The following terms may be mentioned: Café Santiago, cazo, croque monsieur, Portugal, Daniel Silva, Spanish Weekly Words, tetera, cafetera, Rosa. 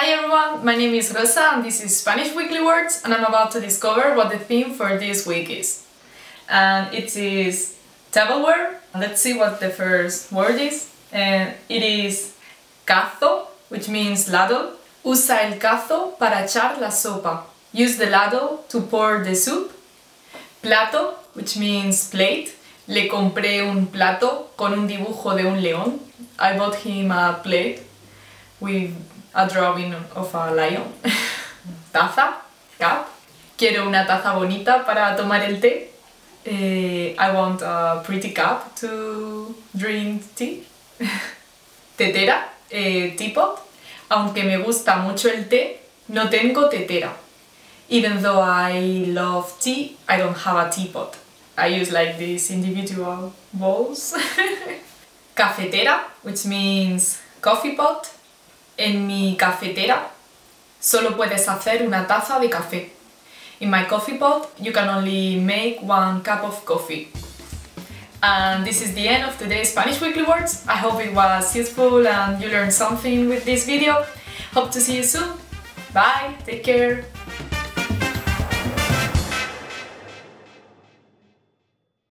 Hi everyone, my name is Rosa and this is Spanish Weekly Words, and I'm about to discover what the theme for this week is. And it is tableware. Let's see what the first word is. And it is cazo, which means ladle. Usa el cazo para echar la sopa. Use the ladle to pour the soup. Plato, which means plate. Le compré un plato con un dibujo de un león. I bought him a plate with a drawing of a lion. Taza, cup. Quiero una taza bonita para tomar el té. I want a pretty cup to drink tea. Tetera, teapot. Aunque me gusta mucho el té, no tengo tetera. Even though I love tea, I don't have a teapot. I use like these individual bowls. Cafetera, which means coffee pot. En mi cafetera solo puedes hacer una taza de café. In my coffee pot, you can only make one cup of coffee. And this is the end of today's Spanish Weekly Words. I hope it was useful and you learned something with this video. Hope to see you soon. Bye, take care.